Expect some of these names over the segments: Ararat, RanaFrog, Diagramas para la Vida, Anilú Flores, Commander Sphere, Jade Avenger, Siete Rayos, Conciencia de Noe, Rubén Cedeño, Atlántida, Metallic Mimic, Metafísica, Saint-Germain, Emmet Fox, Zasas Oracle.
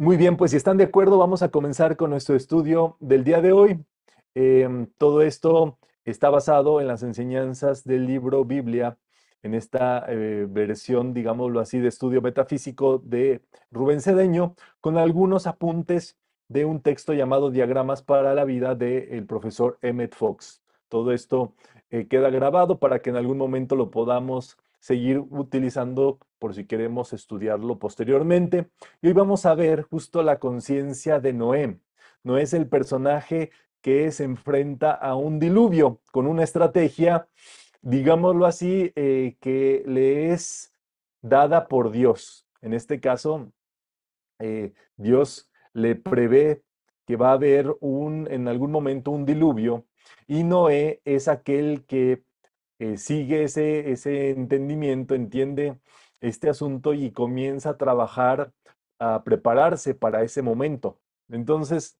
Muy bien, pues si están de acuerdo, vamos a comenzar con nuestro estudio del día de hoy. Todo esto está basado en las enseñanzas del libro Biblia, en esta versión, digámoslo así, de estudio metafísico de Rubén Cedeño, con algunos apuntes de un texto llamado Diagramas para la Vida del profesor Emmet Fox. Todo esto queda grabado para que en algún momento lo podamos seguir utilizando por si queremos estudiarlo posteriormente. Y hoy vamos a ver justo la conciencia de Noé. Noé es el personaje que se enfrenta a un diluvio con una estrategia, digámoslo así, que le es dada por Dios. En este caso, Dios le prevé que va a haber en algún momento un diluvio, y Noé es aquel que sigue ese entendimiento, entiende este asunto y comienza a trabajar, a prepararse para ese momento. Entonces,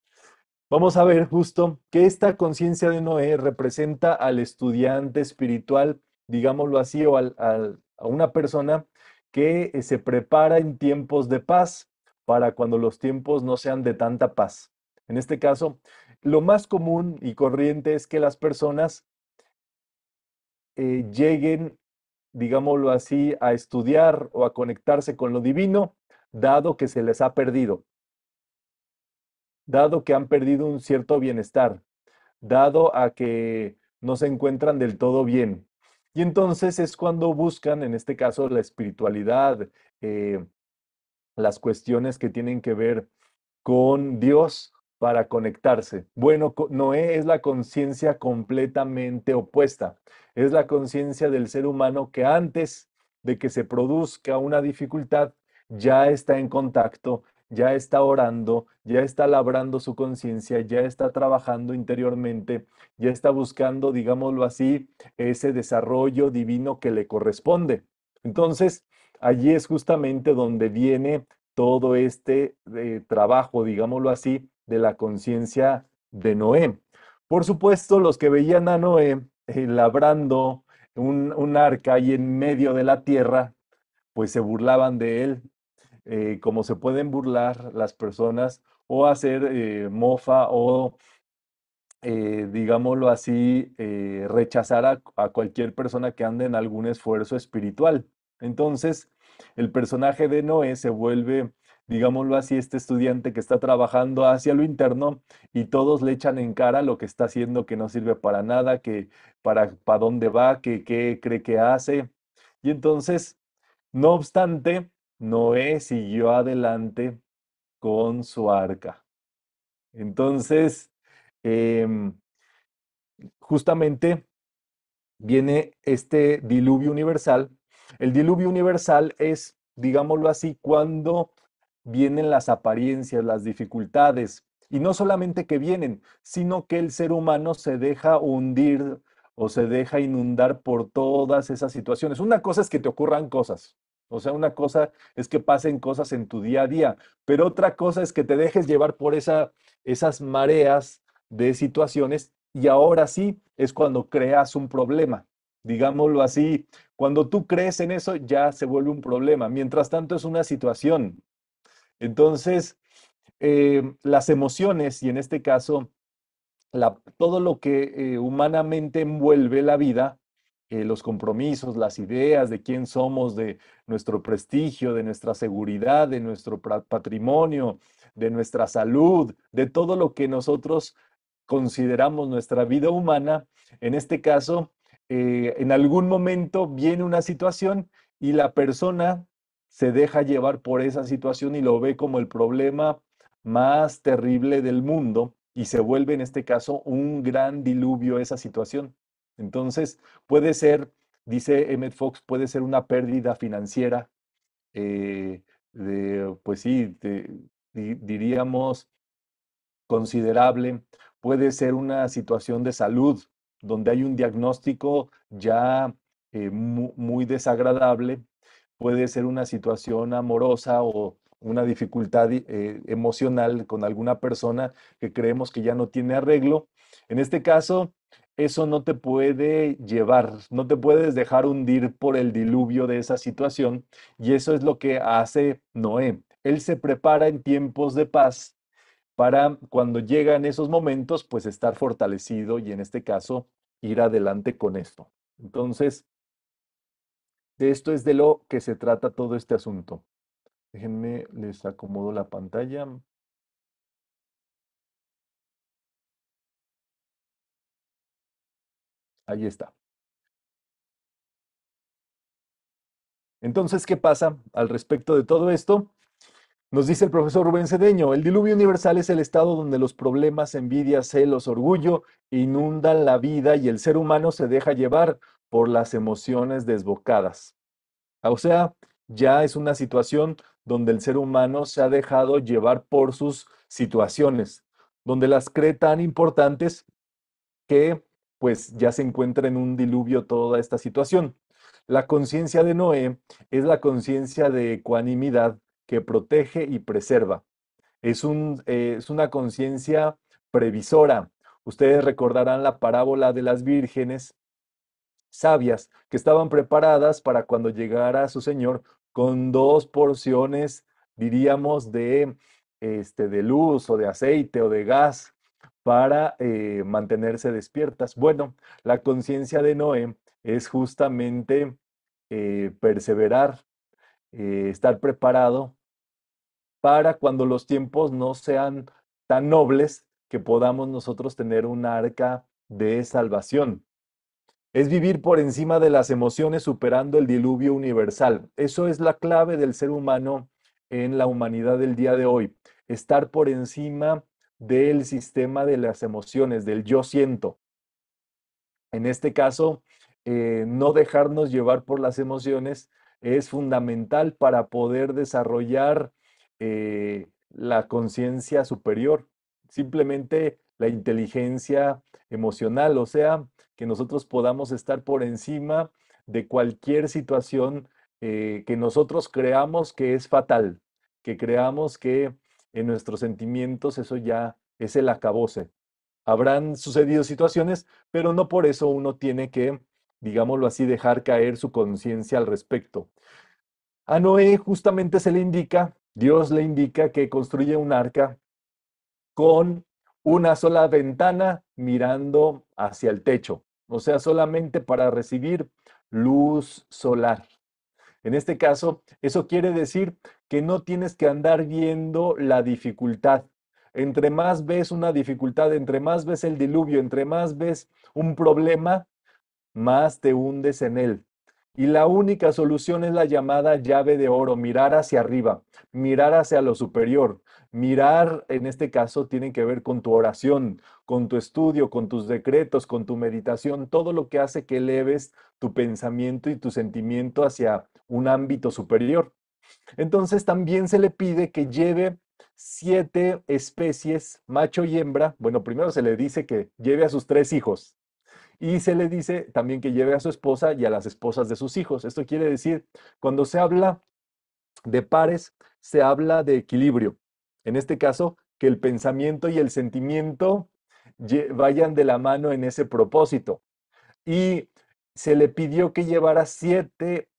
vamos a ver justo que esta conciencia de Noé representa al estudiante espiritual, digámoslo así, o a una persona que se prepara en tiempos de paz para cuando los tiempos no sean de tanta paz. En este caso, lo más común y corriente es que las personas lleguen, digámoslo así, a estudiar o a conectarse con lo divino, dado que se les ha perdido, dado que han perdido un cierto bienestar, dado a que no se encuentran del todo bien. Y entonces es cuando buscan, en este caso, la espiritualidad, las cuestiones que tienen que ver con Dios para conectarse. Bueno, Noé es la conciencia completamente opuesta. Es la conciencia del ser humano que antes de que se produzca una dificultad ya está en contacto, ya está orando, ya está labrando su conciencia, ya está trabajando interiormente, ya está buscando, digámoslo así, ese desarrollo divino que le corresponde. Entonces, allí es justamente donde viene todo este trabajo, digámoslo así, de la conciencia de Noé. Por supuesto, los que veían a Noé labrando un arca ahí en medio de la tierra, pues se burlaban de él, como se pueden burlar las personas o hacer mofa o, digámoslo así, rechazar a cualquier persona que ande en algún esfuerzo espiritual. Entonces, el personaje de Noé se vuelve, digámoslo así, este estudiante que está trabajando hacia lo interno y todos le echan en cara lo que está haciendo, que no sirve para nada, que para dónde va, que qué cree que hace. Y entonces, no obstante, Noé siguió adelante con su arca. Entonces, justamente viene este diluvio universal. El diluvio universal es, digámoslo así, cuando vienen las apariencias, las dificultades, y no solamente que vienen, sino que el ser humano se deja hundir o se deja inundar por todas esas situaciones. Una cosa es que te ocurran cosas, o sea, una cosa es que pasen cosas en tu día a día, pero otra cosa es que te dejes llevar por esas mareas de situaciones, y ahora sí es cuando creas un problema. Digámoslo así, cuando tú crees en eso ya se vuelve un problema, mientras tanto es una situación. Entonces, las emociones, y en este caso, todo lo que humanamente envuelve la vida, los compromisos, las ideas de quién somos, de nuestro prestigio, de nuestra seguridad, de nuestro patrimonio, de nuestra salud, de todo lo que nosotros consideramos nuestra vida humana, en este caso, en algún momento viene una situación y la persona se deja llevar por esa situación y lo ve como el problema más terrible del mundo y se vuelve en este caso un gran diluvio esa situación. Entonces puede ser, dice Emmet Fox, puede ser una pérdida financiera, pues sí, diríamos considerable, puede ser una situación de salud donde hay un diagnóstico ya muy desagradable, puede ser una situación amorosa o una dificultad emocional con alguna persona que creemos que ya no tiene arreglo. En este caso, eso no te puede llevar, no te puedes dejar hundir por el diluvio de esa situación, y eso es lo que hace Noé. él se prepara en tiempos de paz para cuando llegan esos momentos, pues estar fortalecido y en este caso ir adelante con esto. Entonces, de esto es de lo que se trata todo este asunto. Déjenme, les acomodo la pantalla. Ahí está. Entonces, ¿qué pasa al respecto de todo esto? Nos dice el profesor Rubén Cedeño, el diluvio universal es el estado donde los problemas, envidia, celos, orgullo inundan la vida y el ser humano se deja llevar por las emociones desbocadas. O sea, ya es una situación donde el ser humano se ha dejado llevar por sus situaciones, donde las cree tan importantes que pues ya se encuentra en un diluvio toda esta situación. La conciencia de Noé es la conciencia de ecuanimidad que protege y preserva. Es una conciencia previsora. Ustedes recordarán la parábola de las vírgenes sabias que estaban preparadas para cuando llegara su Señor con dos porciones, diríamos, de luz o de aceite o de gas para mantenerse despiertas. Bueno, la conciencia de Noé es justamente perseverar, estar preparado para cuando los tiempos no sean tan nobles que podamos nosotros tener un arca de salvación. Es vivir por encima de las emociones superando el diluvio universal. Eso es la clave del ser humano en la humanidad del día de hoy. Estar por encima del sistema de las emociones, del yo siento. En este caso, no dejarnos llevar por las emociones es fundamental para poder desarrollar la conciencia superior, simplemente la inteligencia emocional, o sea, que nosotros podamos estar por encima de cualquier situación que nosotros creamos que es fatal, que creamos que en nuestros sentimientos eso ya es el acabose. Habrán sucedido situaciones, pero no por eso uno tiene que, digámoslo así, dejar caer su conciencia al respecto. A Noé justamente se le indica, Dios le indica que construye un arca con una sola ventana mirando hacia el techo, o sea, solamente para recibir luz solar. En este caso, eso quiere decir que no tienes que andar viendo la dificultad. Entre más ves una dificultad, entre más ves el diluvio, entre más ves un problema, más te hundes en él. Y la única solución es la llamada llave de oro, mirar hacia arriba, mirar hacia lo superior. Mirar, en este caso, tiene que ver con tu oración, con tu estudio, con tus decretos, con tu meditación, todo lo que hace que eleves tu pensamiento y tu sentimiento hacia un ámbito superior. Entonces, también se le pide que lleve 7 especies, macho y hembra. Bueno, primero se le dice que lleve a sus 3 hijos. Y se le dice también que lleve a su esposa y a las esposas de sus hijos. Esto quiere decir, cuando se habla de pares, se habla de equilibrio. En este caso, que el pensamiento y el sentimiento vayan de la mano en ese propósito. Y se le pidió que llevara 7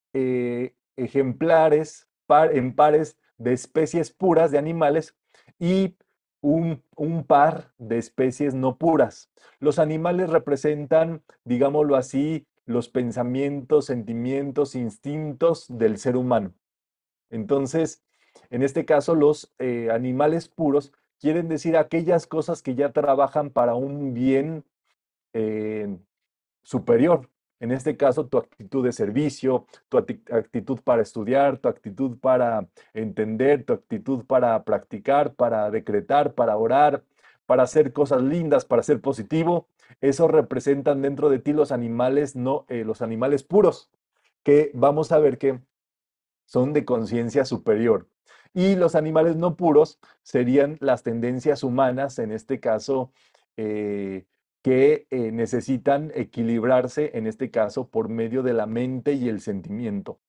ejemplares en pares de especies puras de animales y un par de especies no puras. Los animales representan, digámoslo así, los pensamientos, sentimientos, instintos del ser humano. Entonces, en este caso, los animales puros quieren decir aquellas cosas que ya trabajan para un bien superior. En este caso, tu actitud de servicio, tu actitud para estudiar, tu actitud para entender, tu actitud para practicar, para decretar, para orar, para hacer cosas lindas, para ser positivo. Eso representan dentro de ti los animales, los animales puros, que vamos a ver que son de conciencia superior. Y los animales no puros serían las tendencias humanas, en este caso, que necesitan equilibrarse, en este caso, por medio de la mente y el sentimiento.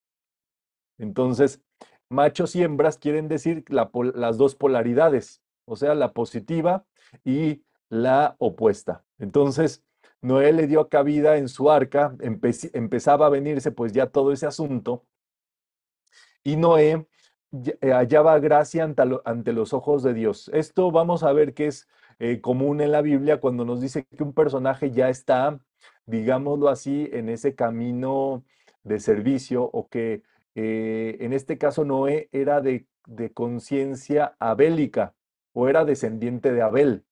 Entonces, machos y hembras quieren decir las dos polaridades, o sea, la positiva y la opuesta. Entonces, Noé le dio cabida en su arca, empezaba a venirse pues ya todo ese asunto, y Noé hallaba gracia ante los ojos de Dios. Esto vamos a ver que es común en la Biblia cuando nos dice que un personaje ya está, digámoslo así, en ese camino de servicio, o que en este caso Noé era de conciencia abélica, o era descendiente de Abel.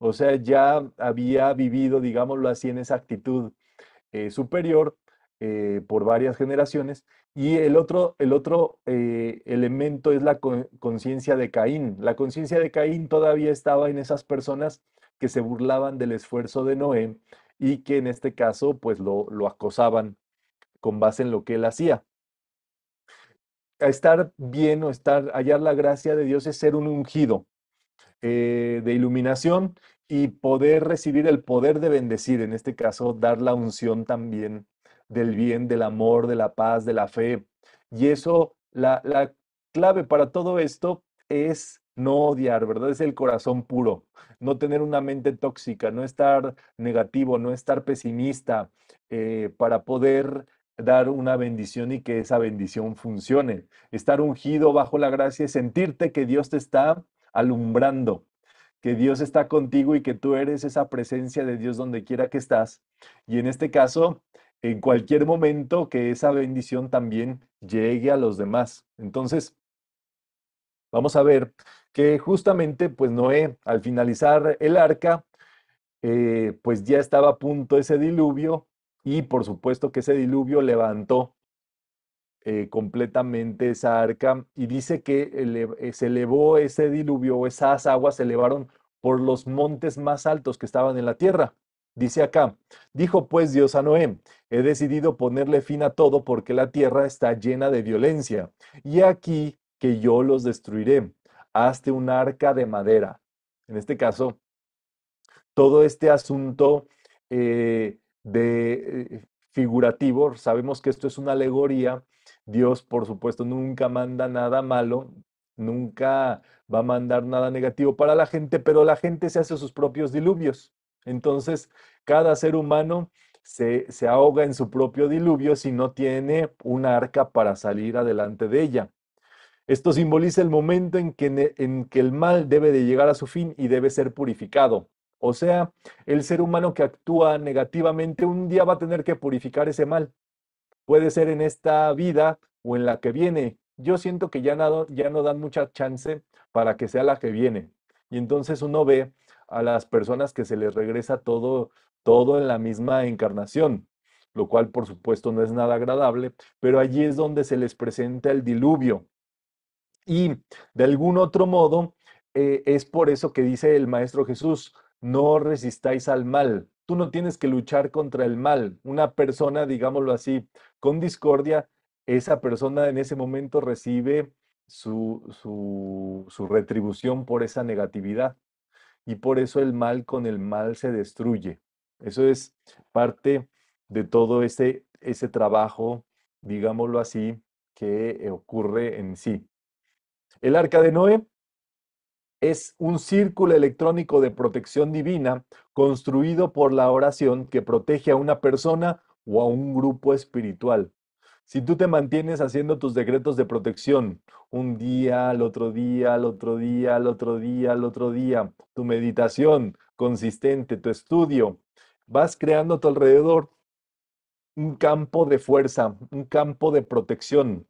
O sea, ya había vivido, digámoslo así, en esa actitud superior por varias generaciones. Y el otro elemento es la conciencia de Caín. La conciencia de Caín todavía estaba en esas personas que se burlaban del esfuerzo de Noé y que en este caso pues lo acosaban con base en lo que él hacía. Estar bien o hallar la gracia de Dios es ser un ungido de iluminación y poder recibir el poder de bendecir, en este caso dar la unción también del bien, del amor, de la paz, de la fe. Y eso, la clave para todo esto es no odiar, ¿verdad? Es el corazón puro, no tener una mente tóxica, no estar negativo, no estar pesimista, para poder dar una bendición y que esa bendición funcione. Estar ungido bajo la gracia es sentirte que Dios te está alumbrando, que Dios está contigo y que tú eres esa presencia de Dios donde quiera que estás. Y en este caso, en cualquier momento que esa bendición también llegue a los demás. Entonces, vamos a ver que justamente pues Noé, al finalizar el arca, pues ya estaba a punto ese diluvio, y por supuesto que ese diluvio levantó completamente esa arca, y dice que se elevó ese diluvio, o esas aguas se elevaron por los montes más altos que estaban en la tierra. Dice acá: dijo pues Dios a Noé, he decidido ponerle fin a todo porque la tierra está llena de violencia, y aquí que yo los destruiré. Hazte un arca de madera. En este caso, todo este asunto figurativo, sabemos que esto es una alegoría. Dios, por supuesto, nunca manda nada malo, nunca va a mandar nada negativo para la gente, pero la gente se hace sus propios diluvios. Entonces, cada ser humano se ahoga en su propio diluvio si no tiene una arca para salir adelante de ella. Esto simboliza el momento en que el mal debe de llegar a su fin y debe ser purificado. O sea, el ser humano que actúa negativamente un día va a tener que purificar ese mal. Puede ser en esta vida o en la que viene. Yo siento que ya no dan mucha chance para que sea la que viene. Y entonces uno ve a las personas que se les regresa todo en la misma encarnación, lo cual por supuesto no es nada agradable, pero allí es donde se les presenta el diluvio. Y de algún otro modo, es por eso que dice el Maestro Jesús: no resistáis al mal. Tú no tienes que luchar contra el mal. Una persona, digámoslo así, con discordia, esa persona en ese momento recibe su retribución por esa negatividad. Y por eso el mal con el mal se destruye. Eso es parte de todo ese trabajo, digámoslo así, que ocurre en sí. El arca de Noé es un círculo electrónico de protección divina construido por la oración que protege a una persona o a un grupo espiritual. Si tú te mantienes haciendo tus decretos de protección, un día, al otro día, al otro día, al otro día, al otro día, tu meditación consistente, tu estudio, vas creando a tu alrededor un campo de fuerza, un campo de protección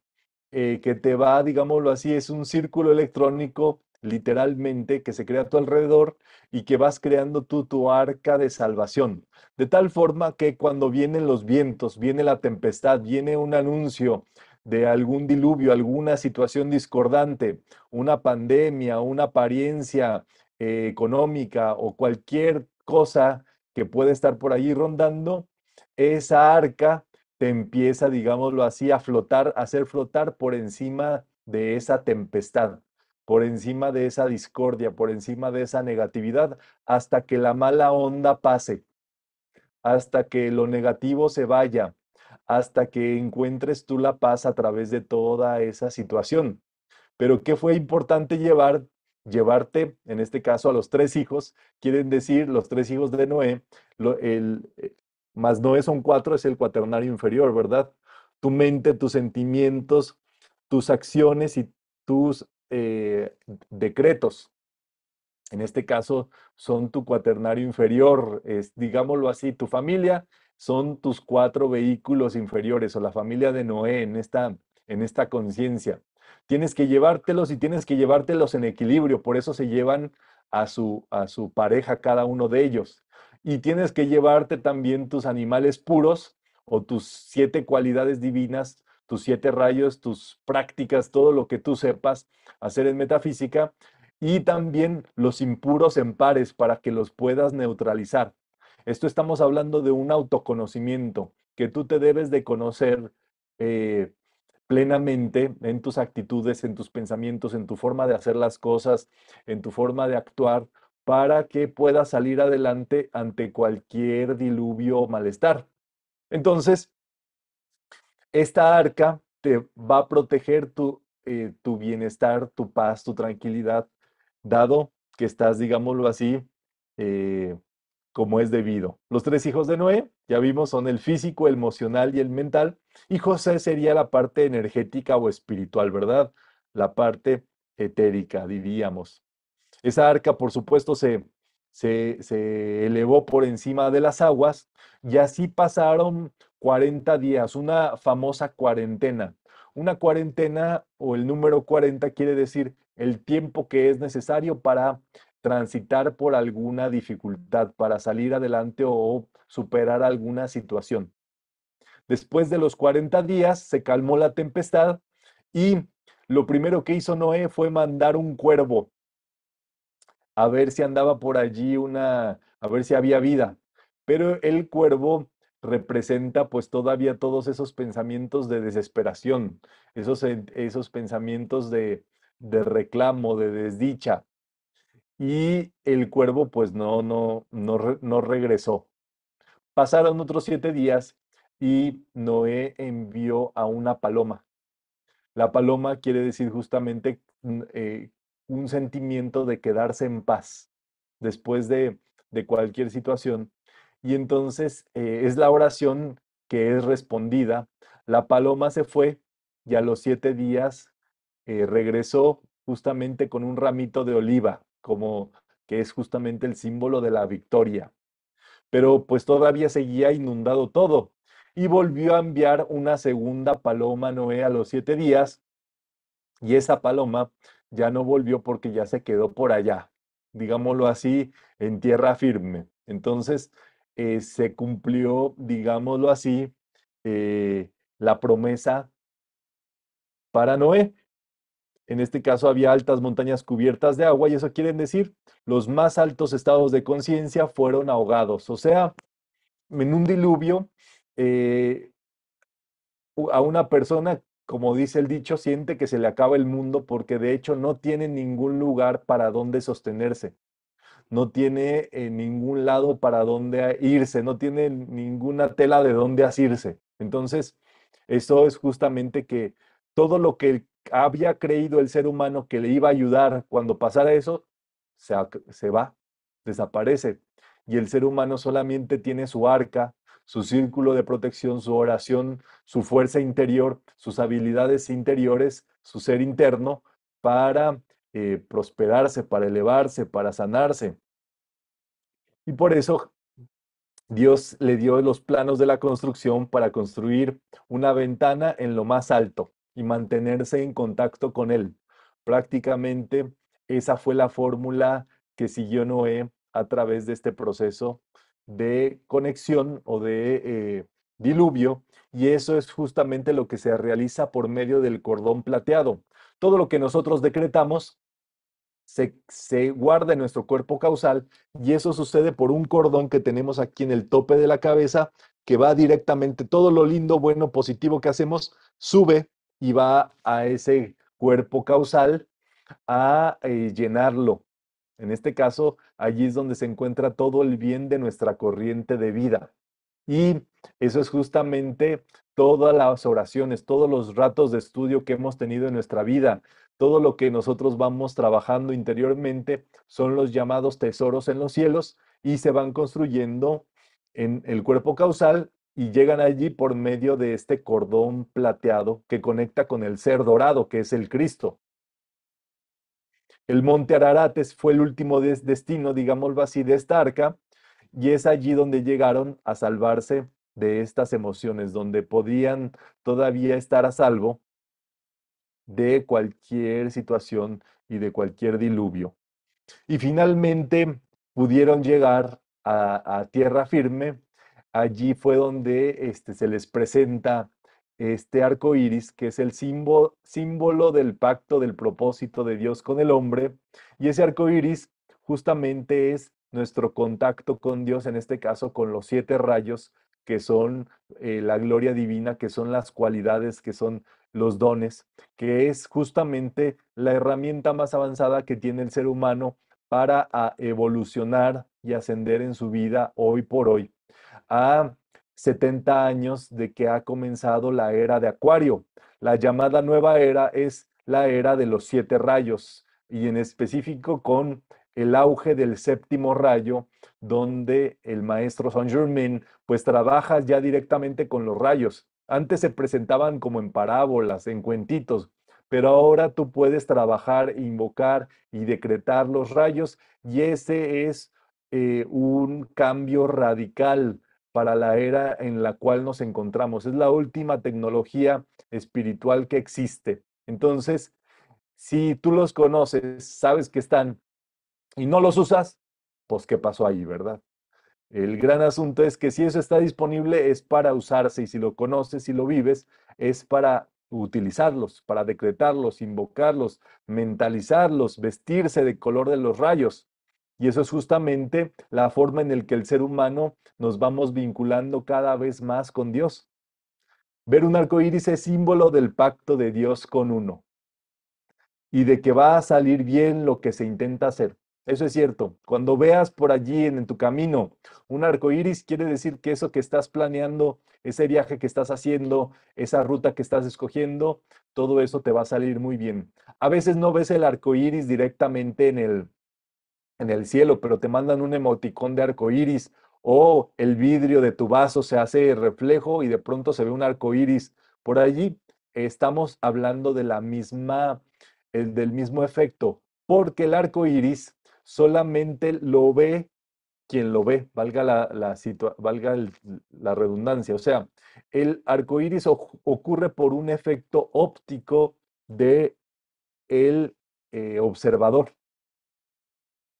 que te va, digámoslo así, es un círculo electrónico literalmente que se crea a tu alrededor y que vas creando tú tu arca de salvación, de tal forma que cuando vienen los vientos, viene la tempestad, viene un anuncio de algún diluvio, alguna situación discordante, una pandemia, una apariencia económica o cualquier cosa que pueda estar por ahí rondando, esa arca te empieza, digámoslo así, a flotar, a hacer flotar por encima de esa tempestad, por encima de esa discordia, por encima de esa negatividad, hasta que la mala onda pase, hasta que lo negativo se vaya, hasta que encuentres tú la paz a través de toda esa situación. Pero ¿qué fue importante llevarte, en este caso, a los tres hijos? Quieren decir, los tres hijos de Noé, más Noé son cuatro, es el cuaternario inferior, ¿verdad? Tu mente, tus sentimientos, tus acciones y tus decretos. En este caso son tu cuaternario inferior, es, digámoslo así, tu familia son tus cuatro vehículos inferiores o la familia de Noé en esta conciencia. Tienes que llevártelos y tienes que llevártelos en equilibrio, por eso se llevan a su pareja cada uno de ellos. Y tienes que llevarte también tus animales puros o tus 7 cualidades divinas, tus 7 rayos, tus prácticas, todo lo que tú sepas hacer en metafísica, y también los impuros en pares para que los puedas neutralizar. Esto estamos hablando de un autoconocimiento, que tú te debes de conocer plenamente en tus actitudes, en tus pensamientos, en tu forma de hacer las cosas, en tu forma de actuar, para que puedas salir adelante ante cualquier diluvio o malestar. Entonces, esta arca te va a proteger tu bienestar, tu paz, tu tranquilidad, dado que estás, digámoslo así, como es debido. Los 3 hijos de Noé, ya vimos, son el físico, el emocional y el mental, y José sería la parte energética o espiritual, ¿verdad? La parte etérica, diríamos. Esa arca, por supuesto, se elevó por encima de las aguas y así pasaron 40 días, una famosa cuarentena. Una cuarentena o el número 40 quiere decir el tiempo que es necesario para transitar por alguna dificultad, para salir adelante o superar alguna situación. Después de los 40 días se calmó la tempestad y lo primero que hizo Noé fue mandar un cuervo a ver si andaba por allí a ver si había vida. Pero el cuervo representa pues todavía todos esos pensamientos de desesperación, esos pensamientos de reclamo, de desdicha. Y el cuervo pues no regresó. Pasaron otros 7 días y Noé envió a una paloma. La paloma quiere decir justamente un sentimiento de quedarse en paz después de cualquier situación. Y entonces es la oración que es respondida. La paloma se fue y a los 7 días regresó justamente con un ramito de oliva, como que es justamente el símbolo de la victoria. Pero pues todavía seguía inundado todo. Y volvió a enviar una segunda paloma a Noé a los 7 días. Y esa paloma ya no volvió porque ya se quedó por allá, digámoslo así, en tierra firme. Entonces se cumplió, digámoslo así, la promesa para Noé. En este caso había altas montañas cubiertas de agua y eso quiere decir los más altos estados de conciencia fueron ahogados. O sea, en un diluvio, a una persona, como dice el dicho, siente que se le acaba el mundo porque de hecho no tiene ningún lugar para donde sostenerse. No tiene ningún lado para donde irse, no tiene ninguna tela de donde asirse. Entonces, eso es justamente que todo lo que había creído el ser humano que le iba a ayudar cuando pasara eso, se va, desaparece. Y el ser humano solamente tiene su arca, su círculo de protección, su oración, su fuerza interior, sus habilidades interiores, su ser interno para prosperarse, para elevarse, para sanarse. Y por eso Dios le dio los planos de la construcción para construir una ventana en lo más alto y mantenerse en contacto con él. Prácticamente esa fue la fórmula que siguió Noé a través de este proceso de conexión o de diluvio, y eso es justamente lo que se realiza por medio del cordón plateado. Todo lo que nosotros decretamos se guarda en nuestro cuerpo causal, y eso sucede por un cordón que tenemos aquí en el tope de la cabeza, que va directamente, todo lo lindo, bueno, positivo que hacemos, sube y va a ese cuerpo causal a llenarlo. En este caso, allí es donde se encuentra todo el bien de nuestra corriente de vida. Y eso es justamente todas las oraciones, todos los ratos de estudio que hemos tenido en nuestra vida, todo lo que nosotros vamos trabajando interiormente son los llamados tesoros en los cielos y se van construyendo en el cuerpo causal y llegan allí por medio de este cordón plateado que conecta con el ser dorado, que es el Cristo. El monte Ararat fue el último destino, digámoslo así, de esta arca, y es allí donde llegaron a salvarse de estas emociones, donde podían todavía estar a salvo de cualquier situación y de cualquier diluvio. Y finalmente pudieron llegar a tierra firme. Allí fue donde se les presenta este arco iris, que es el símbolo del pacto, del propósito de Dios con el hombre. Y ese arco iris justamente es nuestro contacto con Dios, en este caso con los 7 rayos, que son la gloria divina, que son las cualidades, que son los dones, que es justamente la herramienta más avanzada que tiene el ser humano para evolucionar y ascender en su vida hoy por hoy. A 70 años de que ha comenzado la era de Acuario. La llamada nueva era es la era de los 7 rayos, y en específico con el auge del 7.º rayo, donde el maestro Saint-Germain pues trabaja ya directamente con los rayos. Antes se presentaban como en parábolas, en cuentitos, pero ahora tú puedes trabajar, invocar y decretar los rayos, y ese es un cambio radical para la era en la cual nos encontramos. Es la última tecnología espiritual que existe. Entonces, si tú los conoces, sabes que están y no los usas, pues ¿qué pasó ahí, verdad? El gran asunto es que si eso está disponible es para usarse, y si lo conoces y lo vives es para utilizarlos, para decretarlos, invocarlos, mentalizarlos, vestirse de color de los rayos. Y eso es justamente la forma en la que el ser humano nos vamos vinculando cada vez más con Dios. Ver un arco iris es símbolo del pacto de Dios con uno y de que va a salir bien lo que se intenta hacer. Eso es cierto. Cuando veas por allí en tu camino un arco iris, quiere decir que eso que estás planeando, ese viaje que estás haciendo, esa ruta que estás escogiendo, todo eso te va a salir muy bien. A veces no ves el arco iris directamente en el cielo, pero te mandan un emoticón de arcoíris, o el vidrio de tu vaso se hace reflejo y de pronto se ve un arcoíris por allí. Estamos hablando de del mismo efecto, porque el arcoíris solamente lo ve quien lo ve, valga la redundancia. O sea, el arcoíris ocurre por un efecto óptico de el observador.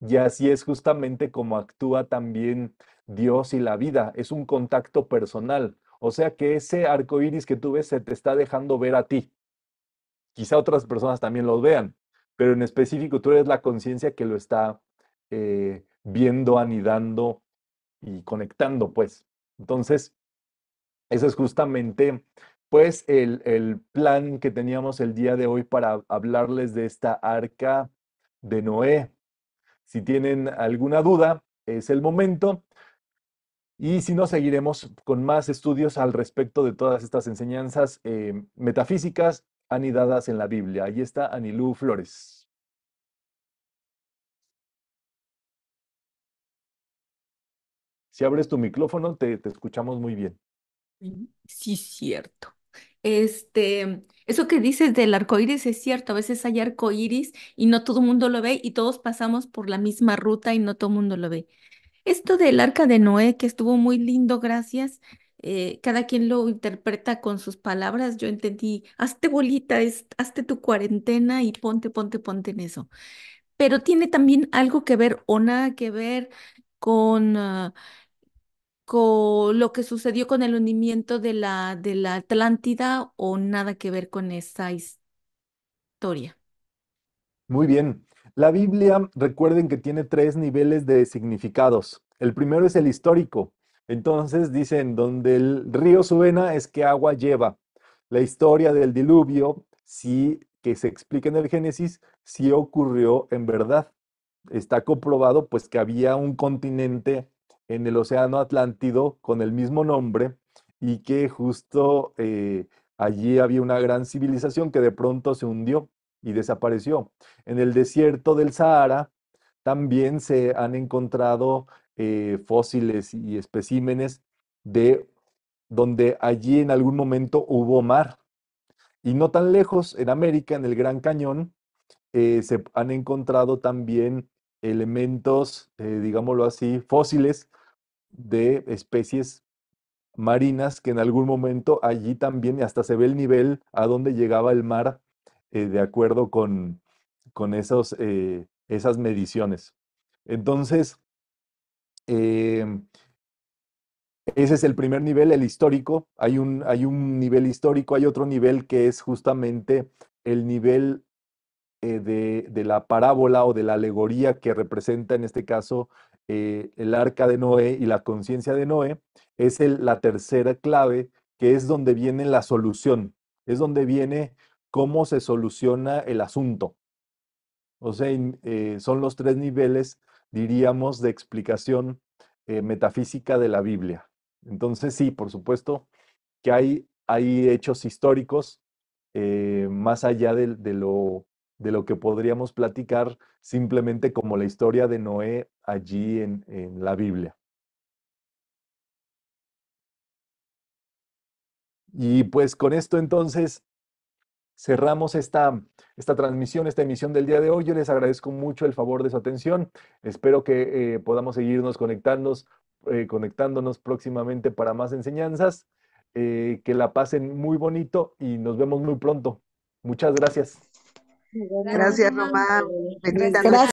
Y así es justamente como actúa también Dios y la vida. Es un contacto personal. O sea que ese arco iris que tú ves se te está dejando ver a ti. Quizá otras personas también lo vean, pero en específico tú eres la conciencia que lo está viendo, anidando y conectando, pues. Entonces, eso es justamente pues el plan que teníamos el día de hoy para hablarles de esta arca de Noé. Si tienen alguna duda, es el momento. Y si no, seguiremos con más estudios al respecto de todas estas enseñanzas metafísicas anidadas en la Biblia. Ahí está Anilú Flores. Si abres tu micrófono, te escuchamos muy bien. Sí, cierto. Eso que dices del arcoíris es cierto. A veces hay arcoíris y no todo el mundo lo ve, y todos pasamos por la misma ruta y no todo el mundo lo ve. Esto del arca de Noé, que estuvo muy lindo, gracias. Cada quien lo interpreta con sus palabras. Yo entendí, hazte bolita, hazte tu cuarentena y ponte en eso. Pero tiene también algo que ver o nada que ver con lo que sucedió con el hundimiento de la Atlántida, o nada que ver con esa historia. Muy bien. La Biblia, recuerden que tiene 3 niveles de significados. El primero es el histórico. Entonces dicen, donde el río suena es que agua lleva. La historia del diluvio, sí, que se explica en el Génesis, sí ocurrió en verdad. Está comprobado pues que había un continente en el océano Atlántico con el mismo nombre, y que justo allí había una gran civilización que de pronto se hundió y desapareció. En el desierto del Sahara también se han encontrado fósiles y especímenes de donde allí en algún momento hubo mar. Y no tan lejos, en América, en el Gran Cañón, se han encontrado también elementos, digámoslo así, fósiles de especies marinas que en algún momento allí también hasta se ve el nivel a donde llegaba el mar de acuerdo con esos, esas mediciones. Entonces, ese es el primer nivel, el histórico. Hay un nivel histórico, hay otro nivel que es justamente el nivel de la parábola o de la alegoría que representa en este caso el arca de Noé y la conciencia de Noé. Es la tercera clave, que es donde viene la solución, es donde viene cómo se soluciona el asunto. O sea, son los tres niveles, diríamos, de explicación metafísica de la Biblia. Entonces sí, por supuesto que hay hechos históricos más allá de lo que podríamos platicar simplemente como la historia de Noé allí en la Biblia. Y pues con esto entonces cerramos esta transmisión, esta emisión del día de hoy. Yo les agradezco mucho el favor de su atención. Espero que podamos seguirnos conectándonos próximamente para más enseñanzas. Que la pasen muy bonito y nos vemos muy pronto. Muchas gracias. Gracias, Román. Gracias.